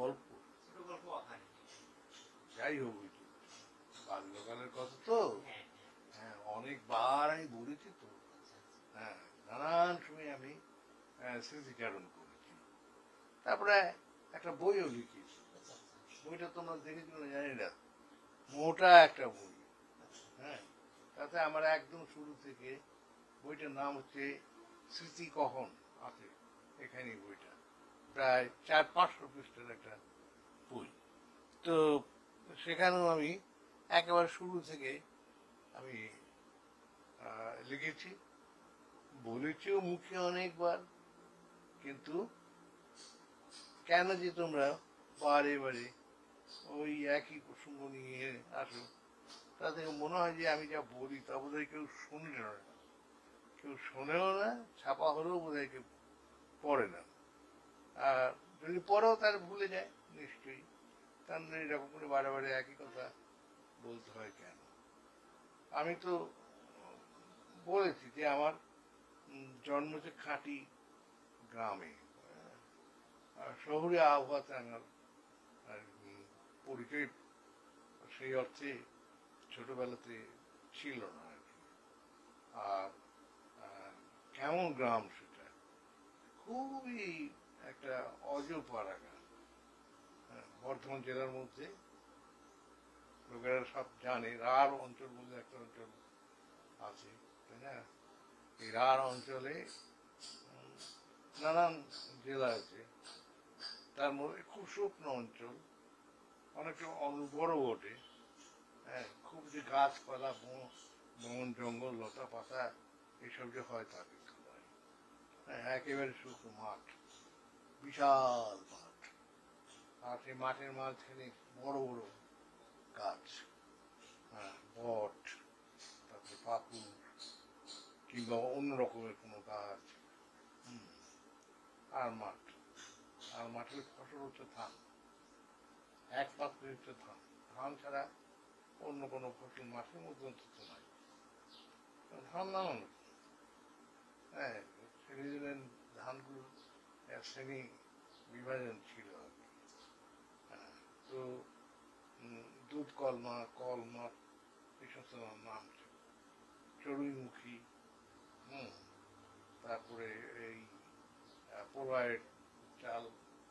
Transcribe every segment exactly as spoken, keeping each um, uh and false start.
গল্প, যাই হোক বাল্যকালের কথা তো, হ্যাঁ অনেকবার আমি বলেছি তো, হ্যাঁ নানান সময় আমি স্মৃতিচারণ করেছি, তারপরে একটা বইও লিখেছি, বইটা তোমরা দেখেছি না জানি না, মোটা একটা বই, হ্যাঁ তাতে আমার একদম শুরু থেকে, বইটার নাম হচ্ছে স্মৃতি কখন, আছে এখানে বইটা প্রায় চার পাঁচশো পৃষ্ঠার একটা বই। তো সেখানেও আমি একেবারে শুরু থেকে আমি লিখেছি, বলেছিও মুখে অনেকবার, কিন্তু কেন যে তোমরা বারে বারে ওই একই প্রসঙ্গ নিয়ে আসো, তা থেকে মনে হয় যে আমি যা বলি তা বোধ হয় কেউ শুনলে না, কেউ শোনেও না, ছাপা হলেও বোধ হয় কেউ পড়ে না, আর যদি পড়েও তার ভুলে যায় নিশ্চয়ই, তার এরকম করে বারে বারে একই কথা বলতে হয় কেন। আমি তো বলেছি যে আমার জন্ম হচ্ছে খাঁটি গ্রামে, শহুরে আবহাওয়াতে আমার পরিচয় সেই অর্থে ছোটবেলাতে ছিল না আর কি। আর কেমন গ্রাম সেটা, খুবই একটা অজপাড়া গ্রাম, বর্ধমান জেলার মধ্যে, লোকেরা সব জানে রাঢ় অঞ্চল বলে একটা অঞ্চল আছে, তাই না, এই রাঢ় অঞ্চলে নানান জেলা আছে, তার মধ্যে খুব শুকনো অঞ্চল, অনেকটা বড় বটে, হ্যাঁ খুব যে গাছপালা বন জঙ্গল লতা পাতা এসব যে হয় তা কিন্তু নয়, হ্যাঁ একেবারে শুকনো মাঠ, বিশাল মাঠ, আর সেই মাঠের মাঝখানে বড় বড় গাছ, হ্যাঁ বট, তারপরে পাকুড় কিংবা অন্য রকমের কোনো গাছ, হম আর মাঠ, আর মাঠের ফসল হচ্ছে ধান, একমাত্র হচ্ছে ধান, ধান ছাড়া অন্য কোনো ফসল মাঠের মধ্যে অন্তত নাই, ধান নানান, হ্যাঁ সেদিন ধানগুলোর এক শ্রেণী বিভাজন ছিল আর কি, হ্যাঁ তো দুধ কলমা কলমা এই সমস্ত নাম ছিল, চড়ুইমুখী, হম তারপরে এই পোলায়ের চাল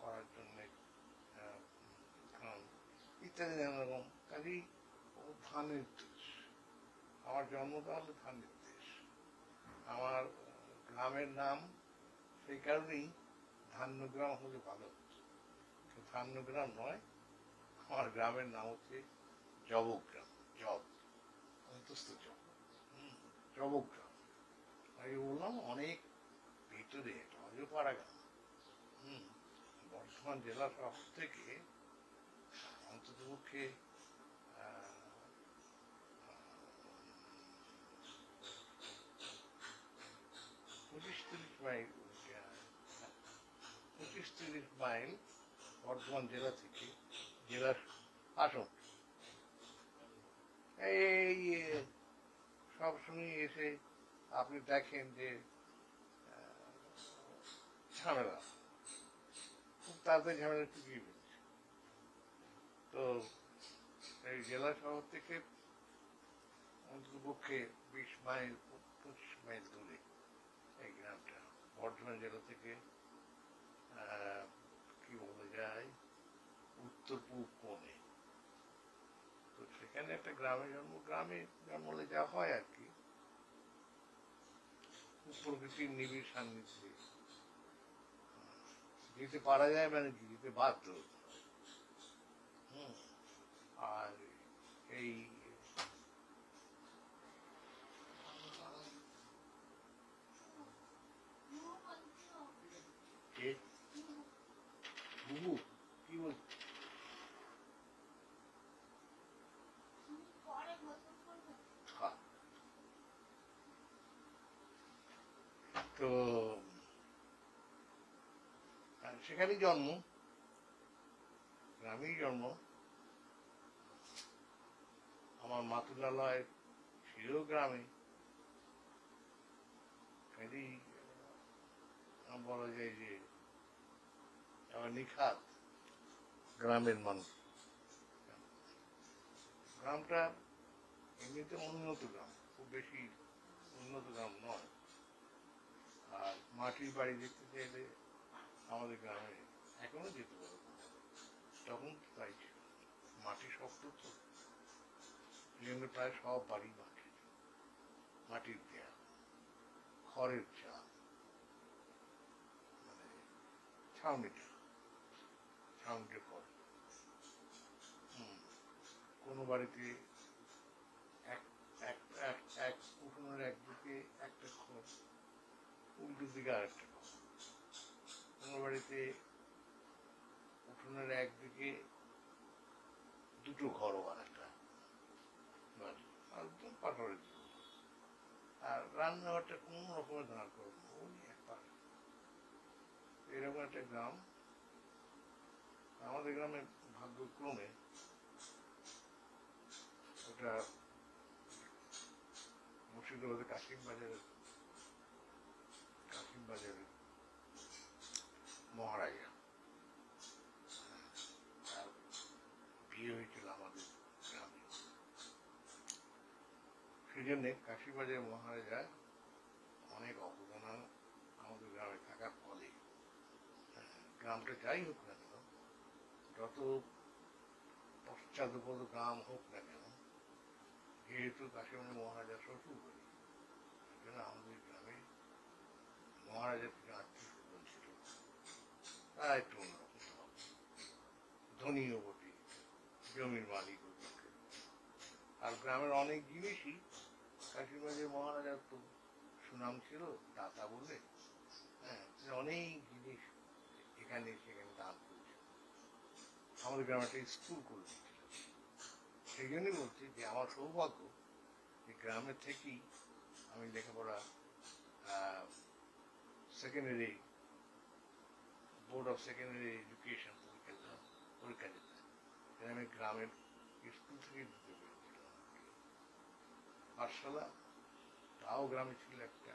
করার জন্যে ধান ইত্যাদি নানা রকম, কাজেই ধানের দেশ, আমার জন্মকাল ধানের দেশ, আমার গ্রামের নাম সেই কারণেই ধান্যগ্রাম হলে ভালো হচ্ছে, ধান্যগ্রাম নয়, আমার গ্রামের নাম হচ্ছে জবগ্রাম, জব অন্তস্থ জব, হম জবগ্রাম, আগে বললাম অনেক ভিতরে একটা অজপাড়া গ্রাম, হম বর্ধমান জেলা শহর থেকে অন্তত পক্ষে পঁচিশ তিরিশ মাইল পঁচিশ তিরিশ মাইল বর্ধমান জেলা থেকে, জেলার আসন এই সবসময় এসে আপনি দেখেন যে ঝামেলা, খুব তাড়াতাড়ি ঝামেলা টিকিয়ে ফেলছে। তো এই জেলা শহর থেকে অন্ততপক্ষে বিশ মাইল পঁচিশ মাইল দূরে এই গ্রামটা, বর্ধমান জেলা থেকে কি বলা যায় উত্তর পূর্ব কোণে, তো সেখানে একটা গ্রামে জন্ম, গ্রামে জন্ম হলে যা হয় আর কি, প্রকৃতির নিবিড় সান্নিধ্যে যেতে পারা যায়, মানে যেতে বাধ্য, হম আর এই কি বল তো সেখানেই জন্ম, গ্রামেই জন্ম, আমার মাতুলালয় ছিল গ্রামে, কাজেই বলা যায় যে আমার নিখাত গ্রামের মানুষ। গ্রামটা এমনিতে উন্নত গ্রাম, খুব বেশি উন্নত গ্রাম নয়। আর মাটির বাড়ি দেখতে চাইলে আমাদের গ্রামে এখনো যেতে পারে, তখন তাই ছিল, মাটি শক্ত তো, প্রায় সব বাড়ি মাটি, মাটির দেয়া খড়ের চাল, মানে ছাউনিটা ছাউনিটা খড়। হম কোনো বাড়িতে এক এক উঠোনের একদিকে একটা খড়, উল্টো দিকে আর একটা খড়। কোনো বাড়িতে উঠোনের একদিকে দুটো ঘরও আর একটা, একদম পাটরের জন্য। আর রান্নাঘরটা কোনো রকমের দাঁড় করবো পারে, এরকম একটা গ্রাম। আমাদের গ্রামে ভাগ্যক্রমে ওটা মুর্শিদাবাদের কাশিম বাজারের কাশিম বাজারের মহারাজা বিয়ে হয়েছিল আমাদের গ্রামে। সেই জন্যে কাশিবাজার মহারাজা অনেক অবদান আমাদের গ্রামে থাকার ফলে গ্রামটা যাই হোক না কেন, যত পশ্চাৎপদ গ্রাম হোক না কেন, যেহেতু কাশিবাজার মহারাজা শ্বশুর করি, সেজন্য আমাদের গ্রামে মহারাজার থেকে আত্মীয় স্বজন ছিল, তারা একটু অন্যরকম হবে, ধনীও বটে, জমির মালিক বটে। আর গ্রামের অনেক জিনিসই কাশিবাজার মহারাজার তো সুনাম ছিল দাতা বলে, হ্যাঁ, অনেক জিনিস এখানে সেখানে দান করেছে। আমাদের গ্রামে একটা স্কুল করে দিয়েছিল। সেই জন্যই বলছি যে আমার সৌভাগ্য যে গ্রামের থেকেই আমি লেখাপড়া secondary board of secondary education পরীক্ষা পরীক্ষা দিতাম, সেখানে আমি গ্রামের স্কুল থেকেই দিতে পেরেছিলাম। পাঠশালা তাও গ্রামে ছিল একটা,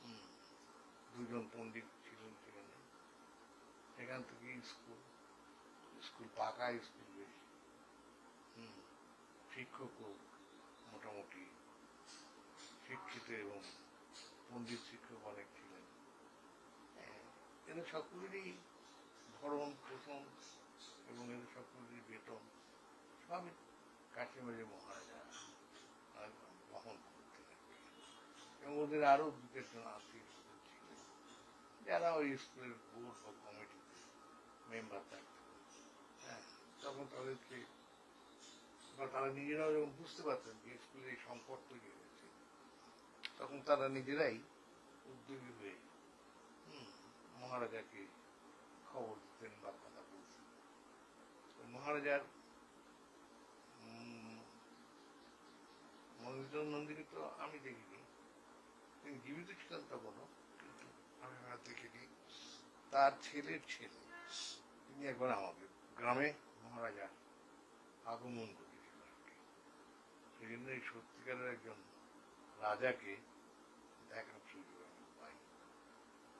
হম দুজন পণ্ডিত ছিলেন সেখানে, সেখান থেকে স্কুল স্কুল পাকা স্কুল বেশ, হম শিক্ষকও মোটামুটি শিক্ষিত এবং পণ্ডিত শিক্ষক অনেক ছিলেন। এদের সকলেরই ভরণ পোষণ এবং এদের সকলেরই বেতন সবই কাশিবাজার মহারাজা বহন করতেন, এবং ওদের আরও দু চারজন আত্মীয় স্বজন ছিলেন যারা ওই স্কুলের বোর্ড বা কমিটিতে মেম্বার থাকতেন। হ্যাঁ, তখন তাদেরকে বা তারা নিজেরাও যখন বুঝতে পারতেন যে স্কুলের এই সম্পদ তৈরি হয়েছে, তখন তারা নিজেরাই উদ্যোগী হয়ে মহারাজাকে খবর দিতেন বা কথা বলতেন। মহারাজার মন্দির মন্দিরে তো আমি দেখিনি, তিনি জীবিত ছিলেন তখনও, কিন্তু আমি দেখিনি। তার ছেলের ছেলে তিনি একবার আমাদের গ্রামে মহারাজার আগমন করেছিলেন আর কি। সেই জন্য এই সত্যিকারের একজন রাজাকে দেখার সুযোগ আমি পাই,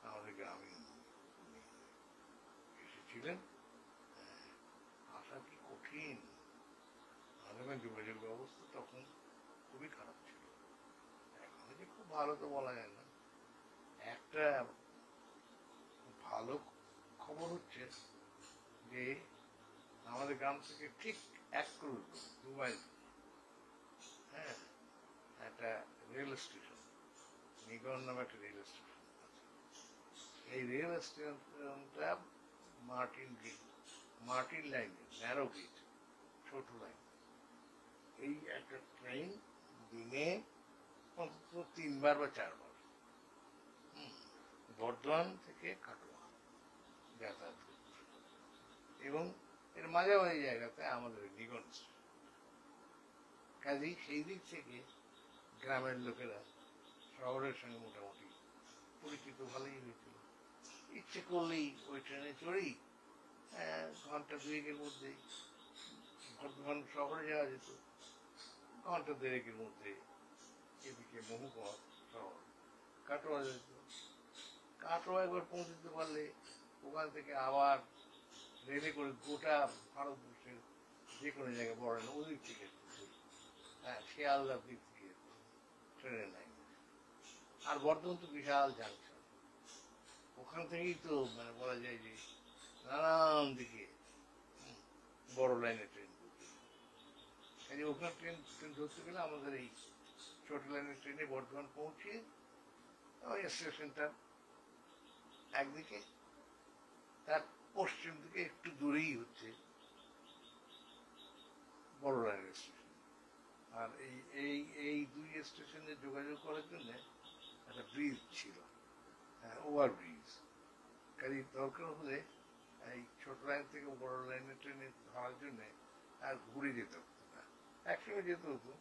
আমাদের গ্রামে এসেছিলেন। আসা কি কঠিন, আমাদের যোগাযোগ ব্যবস্থা তখন খুবই খারাপ ছিল, এখন যে খুব ভালো তো বলা যায় না। একটা ভালো খবর হচ্ছে যে আমাদের গ্রাম থেকে ঠিক এক কিলোমিটার দুবাই, হ্যাঁ, একটা রেল স্টেশন, নিগড় নামে একটা রেল স্টেশন আছে। এই রেল স্টেশনটা মার্টিন গেট মার্টিন লাইনের ন্যারো গেট ছোট লাইন, এই একটা ট্রেন দিনে অন্তত তিনবার বা চারবার বর্ধমান থেকে কাটোয়া যাতায়াত করত, এবং এর মাঝামাঝি জায়গাতে আমাদের নিগড় স্টেশন। কাজেই সেই দিক থেকে গ্রামের লোকেরা শহরের সঙ্গে মোটামুটি পরিচিত ভালোই হয়েছিল। ইচ্ছে করলেই ওই ট্রেনে চড়ি ঘন্টা দুয়েকের মধ্যেই বর্ধমান শহরে যাওয়া যেত, ঘন্টা দেড়েকের মধ্যে এদিকে মহুয়া শহর কাটোয়া যেত। কাটোয়া একবার পৌঁছতে পারলে ওখান থেকে আবার রেলে করে গোটা ভারতবর্ষের যে কোনো জায়গায় বড় ওদিক থেকে, হ্যাঁ শিয়ালদার দিক থেকে ট্রেনে নেয়। আর বর্ধমান তো বিশাল জাংশন, ওখান থেকেই তো মানে বলা যায় যে নানান দিকে বড় লাইনের ট্রেন ধরতে কাজে ওখানে ট্রেন ট্রেন ধরতে গেলে আমাদের এই ছোট লাইনের ট্রেনে বর্ধমান পৌঁছে ওই স্টেশনটার একদিকে, তার পশ্চিম দিকে একটু দূরেই হচ্ছে বড় লাইনের স্টেশন। আর এই এই দুই স্টেশনে যোগাযোগ করার জন্য একটা ব্রিজ ছিল, হ্যাঁ ওভার ব্রিজ। কাজে দরকার হলে এই ছোট লাইন থেকে বড় লাইনের ট্রেনে ধরার জন্যে আর ঘুরে যেতে হতো না, একসঙ্গে যেতে হতো,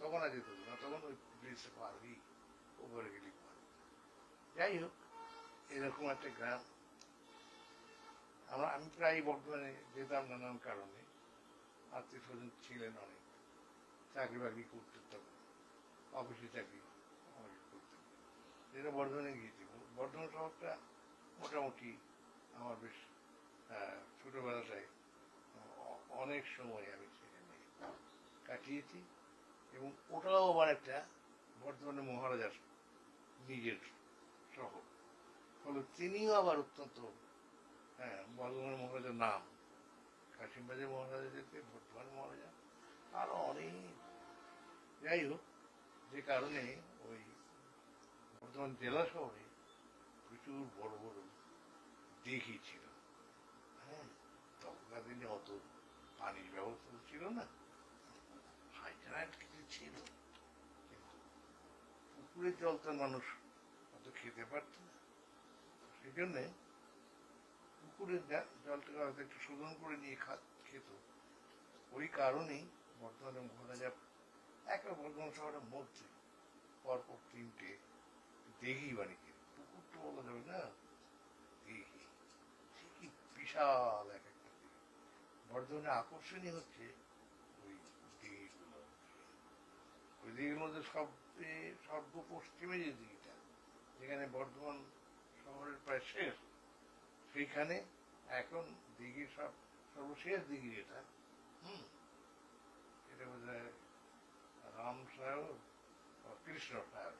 তখন আর যেতে হতো না, তখন ওই ব্রিজটা পার হয়েই ওভারে গেলেই পার হতো। যাই হোক, এরকম একটা গ্রাম আমরা, আমি প্রায় বর্তমানে যেতাম নানান কারণে, আত্মীয় স্বজন ছিলেন অনেক, চাকরি বাকরি করতে, তখন অফিসে চাকরি করতে, যেটা বর্ধমানে গিয়েছি। বর্ধমান শহরটা মোটামুটি আমার বেশ ছোটোবেলাটায় অনেক সময় আমি সেখানে কাটিয়েছি, এবং ওটাও আবার একটা বর্ধমানে মহারাজার নিজের শহর, ফলে তিনিও আবার অত্যন্ত, হ্যাঁ বর্ধমান মহারাজার নাম কাশিমবাজার মহারাজা যেতে বর্ধমান মহারাজা আরও অনেক। যাই হোক, যে কারণে ওই বর্ধমান জেলা শহরে প্রচুর বড় বড় দিঘি ছিল, হ্যাঁ তখনকার দিনে অত পানির ব্যবস্থা ছিল না, হাইড্রান্ট কিছু ছিল, কিন্তু পুকুরের জল তো মানুষ অত খেতে পারত না, সেই জন্যে পুকুরের জলটাকে হয়তো একটু শোধন করে নিয়ে খা খেত। ওই কারণেই বর্ধমানে মহারাজা একটা বর্ধমান শহরের মধ্যে পরপর তিনটে দিঘি বানিয়ে, পুকুর তো বলা যাবে না, দিঘি কি বিশাল এক একটা দিঘি। বর্ধমানে আকর্ষণীয় হচ্ছে ওই দিঘিগুলো, ওই দিঘির মধ্যে সবচেয়ে সর্ব পশ্চিমে যে দিঘিটা, যেখানে বর্ধমান শহরের প্রায় শেষ, সেইখানে এখন দিঘির সব সর্বশেষ দিঘি যেটা, হুম এটা বোধ হয় রাম সাগর ও কৃষ্ণ সাগর,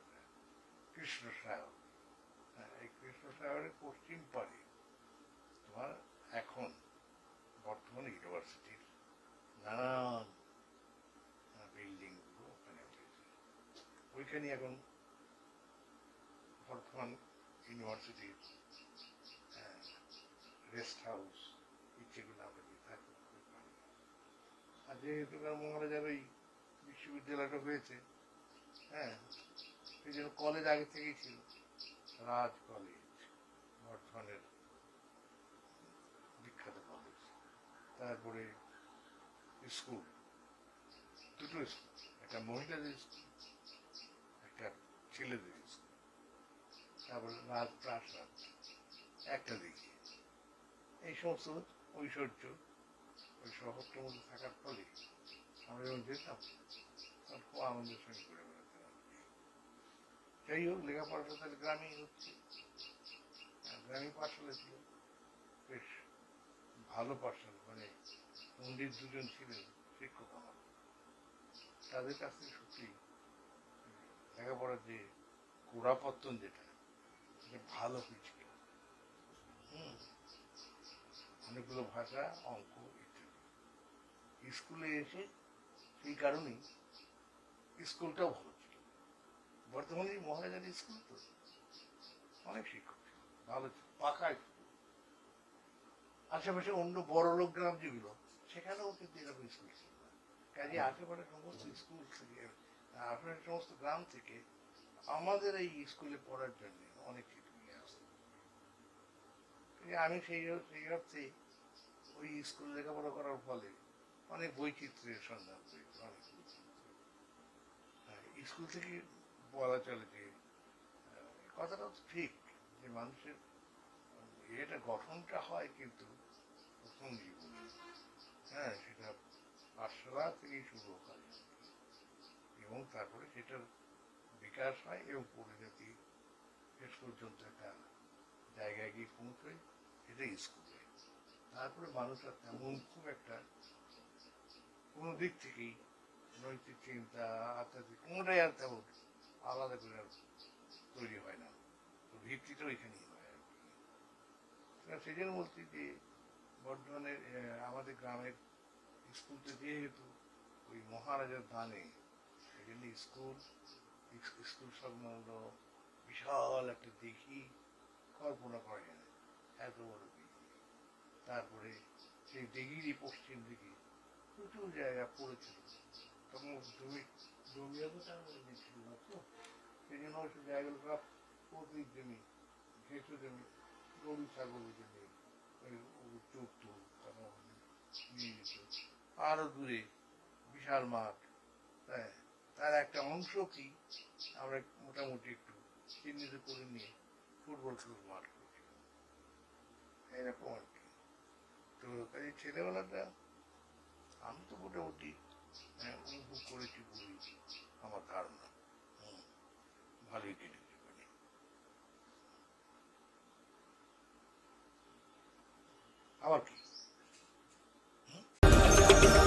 কৃষ্ণ সাগর, হ্যাঁ এই কৃষ্ণ সাগরের পশ্চিম পারে তোমার এখন বর্তমান ইউনিভার্সিটির নানান বিল্ডিংগুলো ওখানে উঠেছে, ওইখানে এখন বর্তমান ইউনিভার্সিটির রেস্ট হাউস ইচ্ছেগুলো আমরা থাকি। আর যেহেতু মহারাজার ওই বিশ্ববিদ্যালয়টা হয়েছে, হ্যাঁ সেই জন্য কলেজ আগে থেকেই ছিল, রাজ কলেজ বর্ধমানের বিখ্যাত কলেজ, তারপরে স্কুল, দুটো স্কুল, একটা মহিলাদের স্কুল, একটা ছেলেদের স্কুল, তারপরে রাজপ্রাসাদ একটা দিকে, এই সমস্ত ঐশ্বর্য ওই শহরটার মধ্যে থাকার ফলে আমরা যখন যেতাম তখন খুব আনন্দের সঙ্গে ঘুরে বেড়াতাম। যাই হোক, লেখাপড়াটা তাহলে গ্রামেই হচ্ছে, গ্রামীণ পাঠশালা ছিল, বেশ ভালো পাঠশালা, মানে পণ্ডিত দুজন ছিলেন শিক্ষক আমার, তাদের কাছ থেকে সত্যি লেখাপড়ার যে গোড়াপত্তন যেটা সেটা ভালো হয়েছিল, হুম অনেকগুলো ভাষা, অঙ্ক ইত্যাদি। স্কুলে এসে সেই কারণেই স্কুলটাও ভালো ছিল, বর্তমানে মহারাজার স্কুল তো অনেক শিক্ষক ছিল, ভালো ছিল, পাকা স্কুল। আশেপাশে অন্য বড় লোক গ্রাম যেগুলো সেখানেও কিন্তু এরকম স্কুল ছিল না, কাজে আশেপাশে সমস্ত স্কুল থেকে, আশেপাশে সমস্ত গ্রাম থেকে আমাদের এই স্কুলে পড়ার জন্য অনেক কিছু নিয়ে আসতো। আমি সেই সেই অর্থে ওই স্কুল লেখাপড়া করার ফলে অনেক বৈচিত্র্যের সন্ধান পেয়েছে, অনেক স্কুল থেকে বলা চলে যে কথাটা ঠিক যে মানুষের এটা গঠনটা হয় কিন্তু প্রথম জীবনে, হ্যাঁ সেটা পাঠশালা থেকেই শুরু হয় এবং তারপরে সেটার বিকাশ হয় এবং পরিণতি শেষ পর্যন্ত একটা জায়গায় গিয়ে পৌঁছয়, সেটা স্কুলে। তারপরে মানুষরা তেমন খুব একটা কোনো দিক থেকেই নৈতিক চিন্তা আধ্যাত্মিক কোনোটাই আর তেমন আলাদা করে আর তৈরি হয় না, ভিত্তিটা ওইখানেই হয় আর কি। সেই জন্য বলছি যে বর্ধমানের আমাদের গ্রামের স্কুলটা যেহেতু ওই মহারাজার দানে, সেই জন্য স্কুল স্কুল সংলগ্ন বিশাল একটা দিঘি কল্পনা করা যায় না, এত বড় দিঘি। তারপরে সেই দিঘিরই পশ্চিম দিকে প্রচুর জায়গা পড়েছিল, তখন জমি জমি অবস্থা ছিল না, তো সেই জন্য সেই জায়গাগুলো প্রত্যেক জমি ঘেঁচো জমি গরু ছাগলের জমি চোখত নিয়ে যেত। আরও দূরে বিশাল মাঠ, হ্যাঁ, তার একটা অংশ কি আমরা মোটামুটি একটু চিহ্নিত করে নিয়ে ফুটবল খেল মাঠ করেছিলাম, এরকম আর কি। তো কাজে ছেলেবেলাটা আমি তো মোটামুটি উপভোগ করেছি বলেই আমার ধারণা, ভালোই কেটেছে। আবার কি